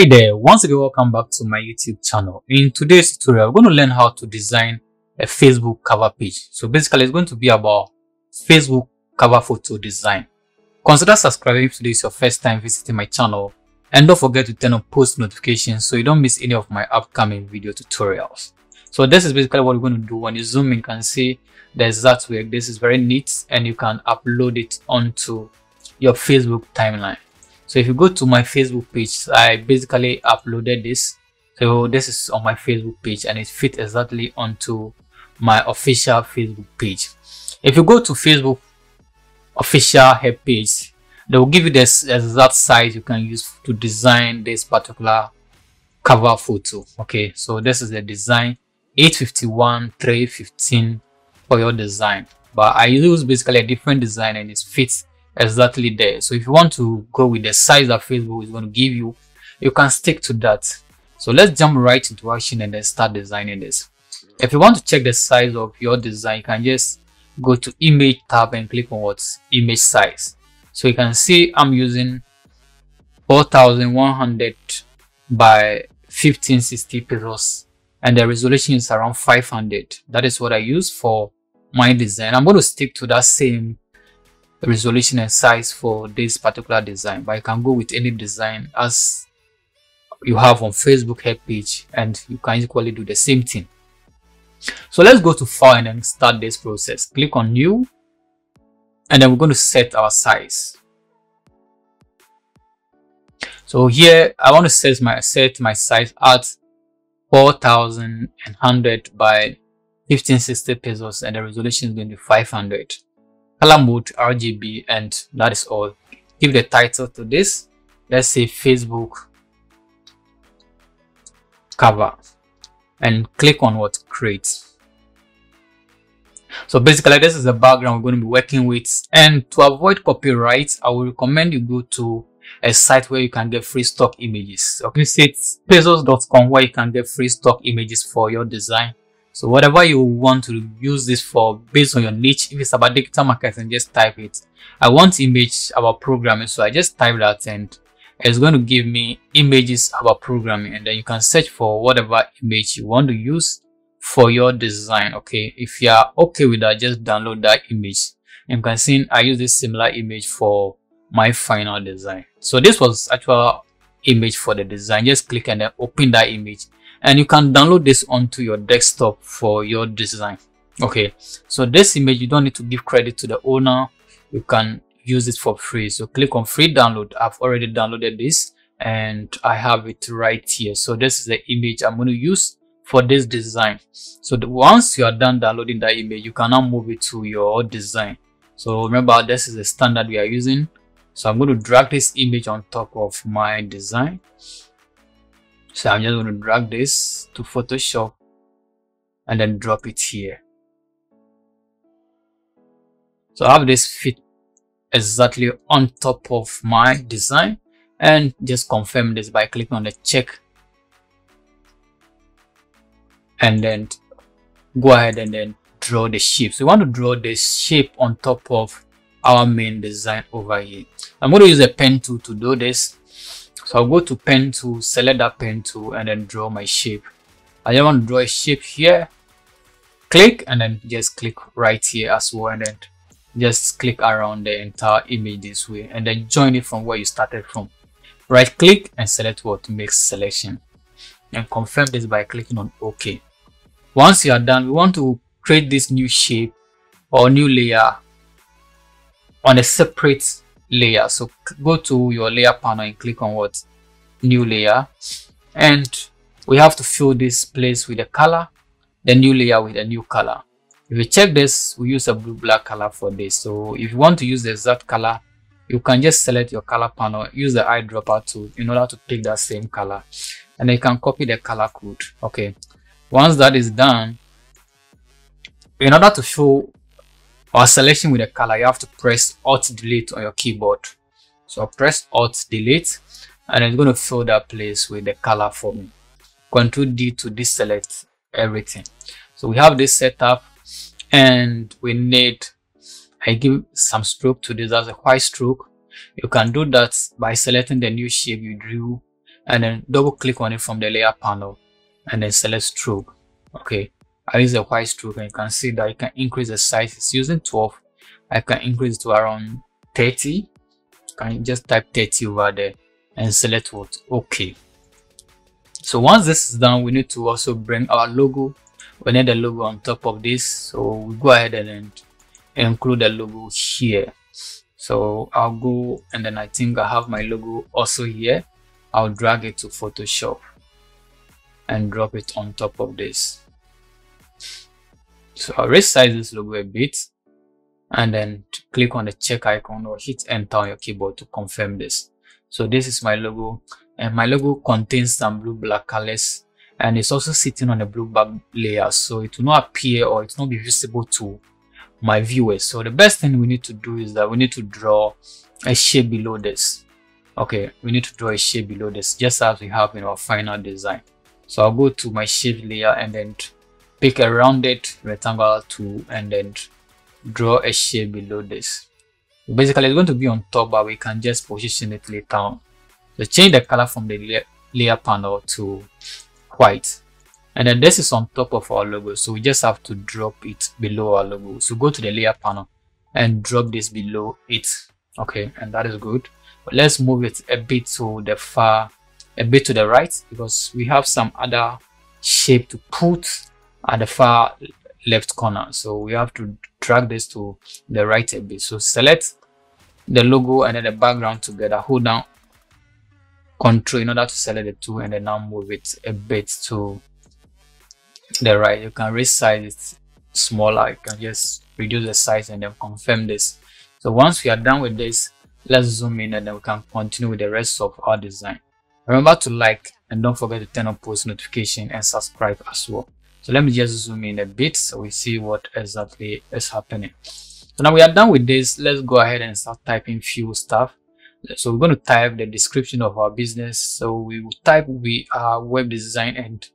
Hi there, once again welcome back to my YouTube channel. In today's tutorial, we're going to learn how to design a Facebook cover page. So basically, it's going to be about Facebook cover photo design. Consider subscribing if today is your first time visiting my channel, and don't forget to turn on post notifications so you don't miss any of my upcoming video tutorials. So this is basically what we're going to do. When you zoom in, you can see the exact way. This is very neat, and you can upload it onto your Facebook timeline. So if you go to my Facebook page, I basically uploaded this. So this is on my Facebook page and it fits exactly onto my official Facebook page. If you go to Facebook official head page, they will give you this exact size you can use to design this particular cover photo. Okay, so this is the design 851x315 for your design. But I use basically a different design and it fits exactly there. So if you want to go with the size that Facebook is going to give you, you can stick to that. So let's jump right into action and then start designing this. If you want to check the size of your design, you can just go to image tab and click on what's image size. So you can see I'm using 4100 by 1560 pixels and the resolution is around 500. That is what I use for my design. I'm going to stick to that same resolution and size for this particular design, but you can go with any design as you have on Facebook head page and you can equally do the same thing. So let's go to file and then start this process. Click on new and then we're going to set our size. So here I want to set my size at 4100 by 1560 pixels and the resolution is going to be 500. Color mode RGB, and that is all. Give the title to this. Let's say Facebook cover and click on what create. So basically this is the background we're going to be working with, and to avoid copyright I will recommend you go to a site where you can get free stock images. Okay, it's pexels.com where you can get free stock images for your design. So whatever you want to use this for based on your niche, if it's about digital marketing, just type it. I want image about programming, so I just type that and it's going to give me images about programming, and then you can search for whatever image you want to use for your design. Okay, if you are okay with that, just download that image. And you can see I use this similar image for my final design. So this was actual image for the design. Just click and then open that image. And you can download this onto your desktop for your design. Okay, so this image, you don't need to give credit to the owner. You can use it for free. So click on free download. I've already downloaded this and I have it right here. So this is the image I'm going to use for this design. So once you are done downloading that image, you can now move it to your design. So remember, this is the standard we are using. So I'm going to drag this image on top of my design. So I'm just going to drag this to Photoshop and then drop it here. So I have this fit exactly on top of my design, and just confirm this by clicking on the check and then go ahead and then draw the shape. So we want to draw this shape on top of our main design over here. I'm going to use a pen tool to do this. So I'll go to pen tool, select that pen tool and then draw my shape. I just want to draw a shape here. Click and then just click right here as well, and then just click around the entire image this way and then join it from where you started from. Right click and select what makes selection and confirm this by clicking on OK. Once you are done, we want to create this new shape or new layer on a separate layer. So go to your layer panel and click on what new layer, and we have to fill this place with a color, the new layer with a new color. If you check this, we use a blue black color for this. So if you want to use the exact color, you can just select your color panel, use the eyedropper tool in order to pick that same color, and then you can copy the color code. Okay, once that is done, in order to show our selection with the color, you have to press Alt Delete on your keyboard. So I'll press Alt Delete and it's going to fill that place with the color for me. Control D to deselect everything. So we have this setup, and we need, I give some stroke to this as a white stroke. You can do that by selecting the new shape you drew and then double click on it from the layer panel and then select stroke. Okay, I use a white stroke and you can see that you can increase the size. It's using 12. I can increase to around 30. You can just type 30 over there and select what? Okay. So once this is done, we need to also bring our logo. We need the logo on top of this, so we go ahead and then include the logo here. So I'll go and then I think I have my logo also here. I'll drag it to Photoshop and drop it on top of this. So I'll resize this logo a bit and then click on the check icon or hit enter on your keyboard to confirm this. So this is my logo, and my logo contains some blue black colors, and it's also sitting on a blue back layer, so it will not appear or it will not be visible to my viewers. So the best thing we need to do is that we need to draw a shape below this. Okay, we need to draw a shape below this, just as we have in our final design. So I'll go to my shape layer and then pick a rounded rectangular tool and then draw a shape below this. Basically, it's going to be on top, but we can just position it later on. So change the color from the layer panel to white, and then this is on top of our logo, so we just have to drop it below our logo. So go to the layer panel and drop this below it. Okay, and that is good, but let's move it a bit to the far, a bit to the right, because we have some other shape to put at the far left corner, so we have to drag this to the right a bit. So select the logo and then the background together, hold down Control in order to select the two, and then now move it a bit to the right. You can resize it smaller, you can just reduce the size and then confirm this. So once we are done with this, let's zoom in and then we can continue with the rest of our design. Remember to like and don't forget to turn on post notification and subscribe as well. So let me just zoom in a bit so we see what exactly is happening. So now we are done with this, let's go ahead and start typing few stuff. So we're going to type the description of our business. So we will type we are web design and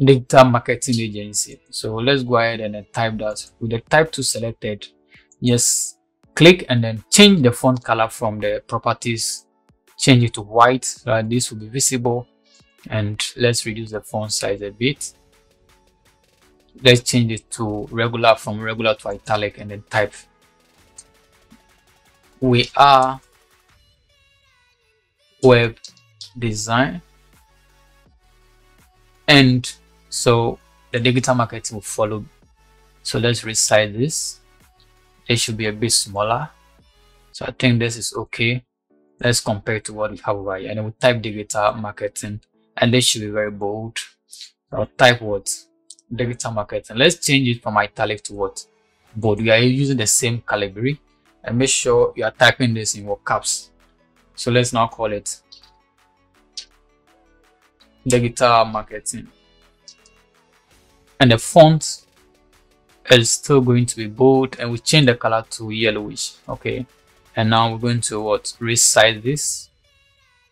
digital marketing agency. So let's go ahead and then type that. With the type 2 selected, just click and then change the font color from the properties, change it to white so that this will be visible, and let's reduce the font size a bit. Let's change it to regular, from regular to italic, and then type we are web design, and so the digital marketing will follow. So let's resize this, it should be a bit smaller. So I think this is okay. Let's compare to what we have over here, and we'll type digital marketing, and this should be very bold. I'll type what? Digital marketing. Let's change it from italic to what? Bold. We are using the same Calibri, and make sure you are typing this in your caps. So let's now call it digital marketing, and the font is still going to be bold, and we change the color to yellowish. Okay, and now we're going to what? Resize this,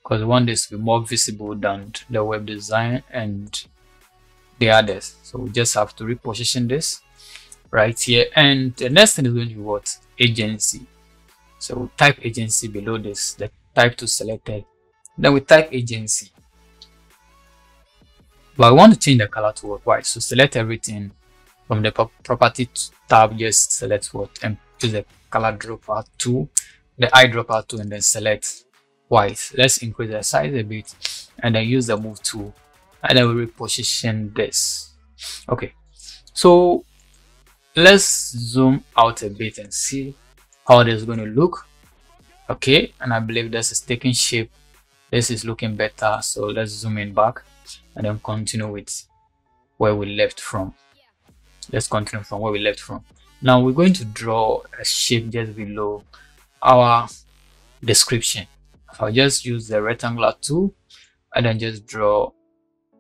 because we want this to be more visible than the web design and the others. So we just have to reposition this right here, and the next thing is going to be what? Agency. So we'll type agency below this, the type to selected, then we type agency, but we want to change the color to white. So select everything from the property tab, just select what, and choose the color dropper tool, the eyedropper tool, and then select white. Let's increase the size a bit and then use the move tool, and then we reposition this. Okay, so let's zoom out a bit and see how this is going to look. Okay, and I believe this is taking shape, this is looking better. So let's zoom in back and then continue with where we left from. Let's continue from where we left from. Now we're going to draw a shape just below our description. I'll just use the rectangular tool and then just draw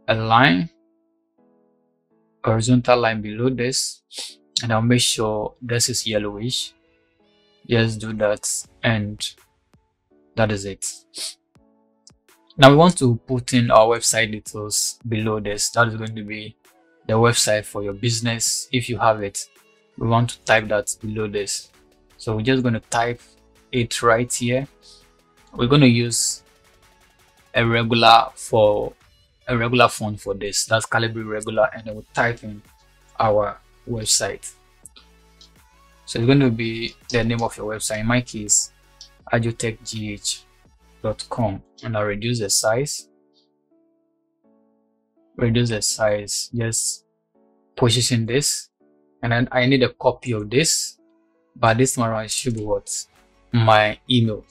a line, horizontal line below this, and I'll make sure this is yellowish. Just do that, and that is it. Now we want to put in our website details below this. That is going to be the website for your business if you have it. We want to type that below this, so we're just going to type it right here. We're going to use a regular font for this. That's Calibri regular, and then we'll type in our website. So it's going to be the name of your website. In my case, AdjoTechGH.com, and I'll reduce the size. Reduce the size. Just position this, and then I need a copy of this. But this one right should be what? My email.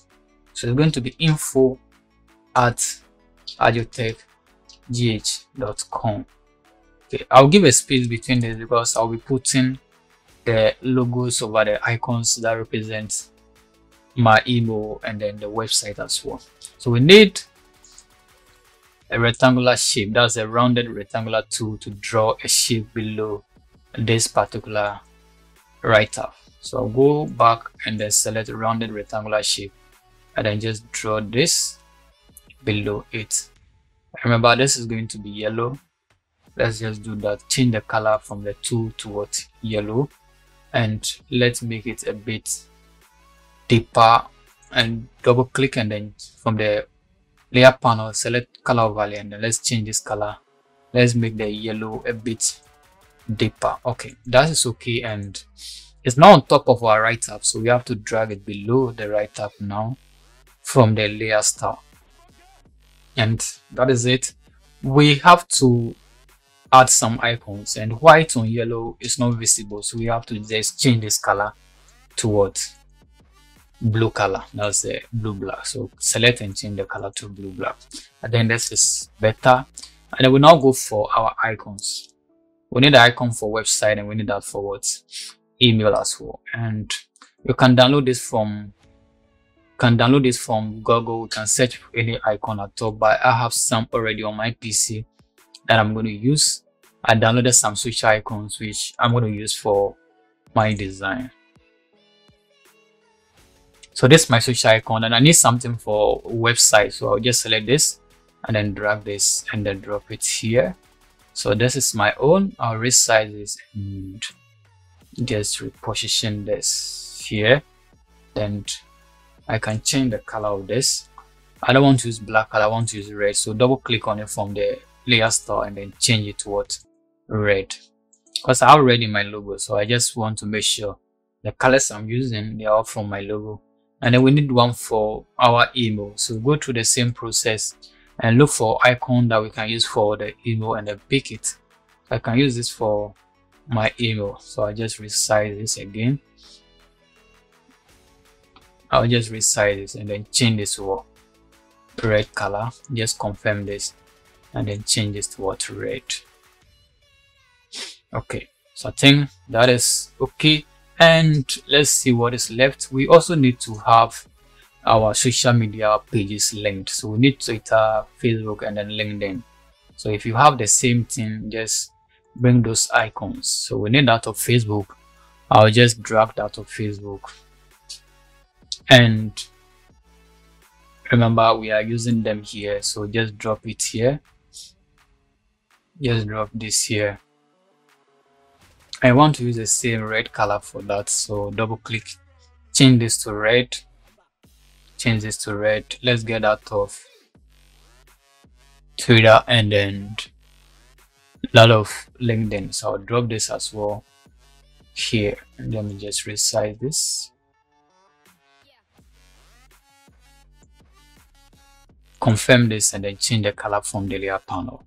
So it's going to be info@adjotechgh.com. Okay, I'll give a space between this because I'll be putting the logos over the icons that represent my email and then the website as well. So we need a rectangular shape. That's a rounded rectangular tool to draw a shape below this particular write-up. So I'll go back and then select rounded rectangular shape and then just draw this below it. Remember, this is going to be yellow. Let's just do that. Change the color from the tool to what? Yellow. And let's make it a bit deeper and double click, and then from the layer panel select color overlay, and then let's change this color. Let's make the yellow a bit deeper. Okay, that is okay, and it's now on top of our write-up, so we have to drag it below the write-up now from the layer style. And that is it. We have to add some icons, and white on yellow is not visible, so we have to just change this color towards blue color. That's the blue black. So select and change the color to blue black, and then this is better. And then we now go for our icons. We need an icon for website, and we need that for what? Email as well. And you can download this from Google. You can search for any icon at all, but I have some already on my PC that I'm going to use. I downloaded some switch icons which I'm going to use for my design. So this is my switch icon, and I need something for website, so I'll just select this and then drag this and then drop it here. So this is my own. I'll resize this and just reposition this here. Then I can change the color of this. I don't want to use black color, I want to use red. So double click on it from the layer style and then change it towards red, because I already have my logo, so I just want to make sure the colors I'm using, they are all from my logo. And then we need one for our email, so go through the same process and look for icon that we can use for the email and then pick it. I can use this for my email, so I just resize this again. I'll just resize this and then change this to red color. Just confirm this and then change this towards red. Okay, so I think that is okay. And let's see what is left. We also need to have our social media pages linked, so we need Twitter, Facebook, and then LinkedIn. So if you have the same thing, just bring those icons. So we need that of Facebook. I'll just drag that of Facebook, and remember we are using them here, so just drop it here. Just drop this here. I want to use the same red color for that, so double click, change this to red, change this to red. Let's get out of Twitter and then that of LinkedIn, so I'll drop this as well here, and let me just resize this. Confirm this and then change the color from the layer panel.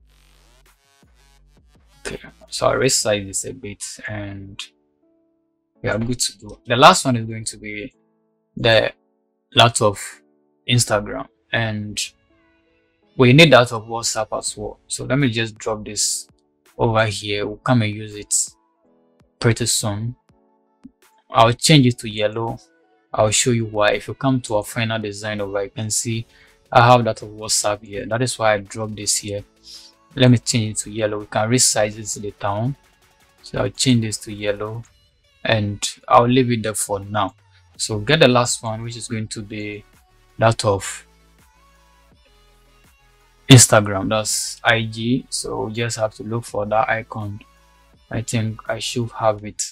Okay, so I resize this a bit and we are good to go. The last one is going to be the lot of Instagram, and we need that of WhatsApp as well. So let me just drop this over here. We'll come and use it pretty soon. I'll change it to yellow. I'll show you why. If you come to our final design over, you can see I have that of WhatsApp here. That is why I dropped this here. Let me change it to yellow. We can resize this later on. So I'll change this to yellow, and I'll leave it there for now. So get the last one, which is going to be that of Instagram. That's IG. So we just have to look for that icon. I think I should have it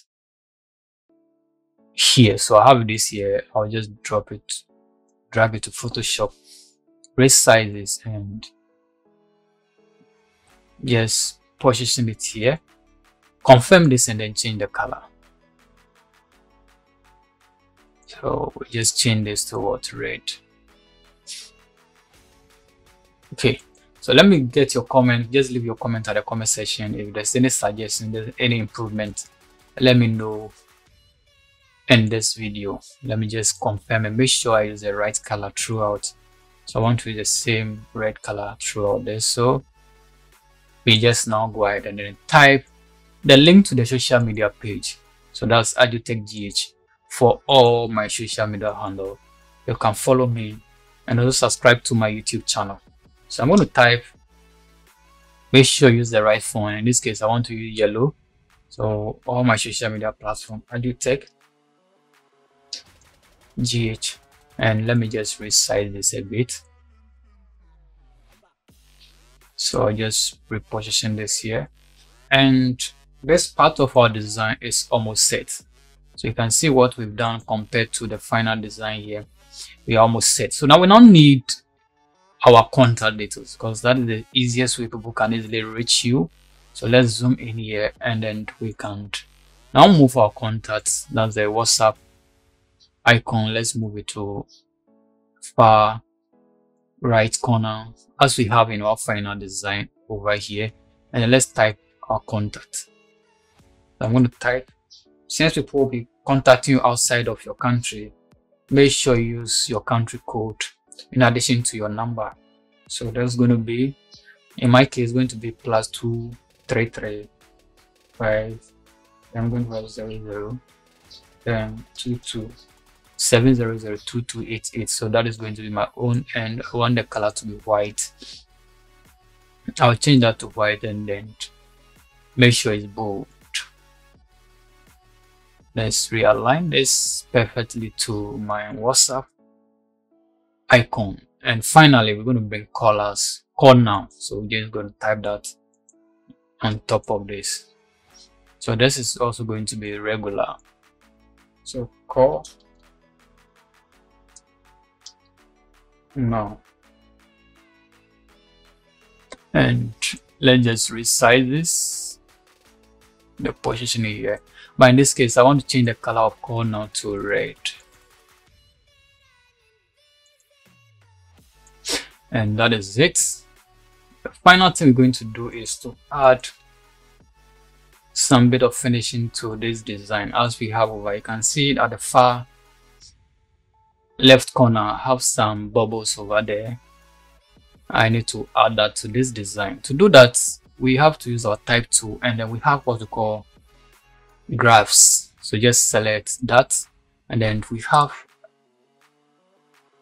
here. So I have this here. I'll just drop it, drag it to Photoshop, wrist sizes, and just position it here. Confirm this and then change the color. So we'll just change this towards red. Okay, so let me get your comment. Just leave your comment at the comment section. If there's any suggestion, there's any improvement, let me know in this video. Let me just confirm and make sure I use the right color throughout. So I want to use the same red color throughout this. So we just now go ahead and then type the link to the social media page. So that's AdjoTech GH for all my social media handle. You can follow me and also subscribe to my YouTube channel. So I'm going to type, make sure you use the right font. In this case, I want to use yellow. So all my social media platform, AdjoTech GH, and let me just resize this a bit. So I just reposition this here, and this part of our design is almost set. So you can see what we've done compared to the final design here. We are almost set. So now we don't need our contact details, because that is the easiest way people can easily reach you. So let's zoom in here, and then we can now move our contacts. That's the WhatsApp icon. Let's move it to far right corner as we have in our final design over here, and then let's type our contact. I'm going to type, since people will be contacting you outside of your country, make sure you use your country code in addition to your number. So that's going to be, in my case, going to be +2 3 3 5, then I'm going to have 00, then 22 700 2288. So that is going to be my own, and I want the color to be white. I'll change that to white and then make sure it's bold. Let's realign this perfectly to my WhatsApp icon. And finally, we're going to bring colors, call now. So we're just going to type that on top of this. So this is also going to be regular. So call now, and let's just resize this, the positioning here. But in this case, I want to change the color of call now to red, and that is it. The final thing we're going to do is to add some bit of finishing to this design as we have over. You can see it at the far left corner. I have some bubbles over there. I need to add that to this design. To do that, we have to use our type tool, and then we have what we call graphs. So just select that, and then we have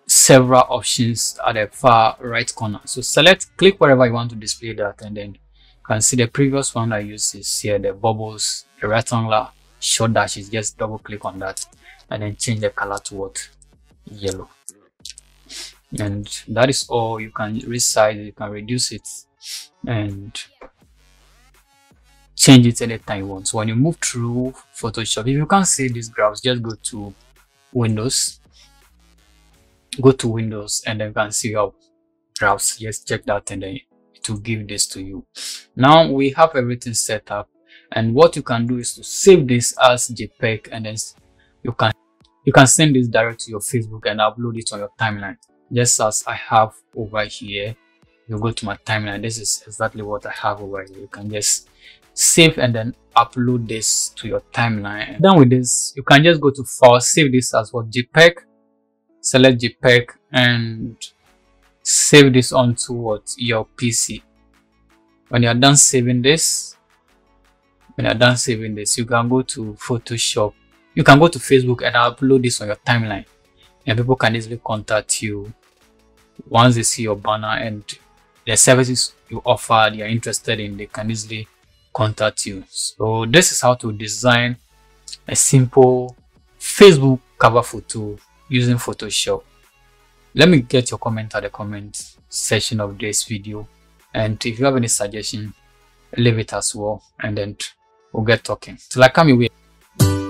several options at the far right corner. So select, click wherever you want to display that, and then you can see the previous one I used is here, the bubbles, the rectangular short dashes. Just double click on that and then change the color to what? Yellow. And that is all. You can resize, you can reduce it and change it anytime you want. So when you move through Photoshop, if you can't see these graphs, just go to Windows, and then you can see your graphs. Just check that, and then it will give this to you. Now we have everything set up, and what you can do is to save this as JPEG, and then you can send this direct to your Facebook and upload it on your timeline. Just as I have over here, you go to my timeline. This is exactly what I have over here. You can just save and then upload this to your timeline. Done with this, you can just go to file, save this as what? JPEG. Select JPEG and save this onto what? Your PC. When you are done saving this, you can go to Photoshop. You can go to Facebook and upload this on your timeline, and people can easily contact you once they see your banner and the services you offer they are interested in. They can easily contact you. So this is how to design a simple Facebook cover photo using Photoshop. Let me get your comment at the comment section of this video, and if you have any suggestion, leave it as well, and then we'll get talking till I come your way.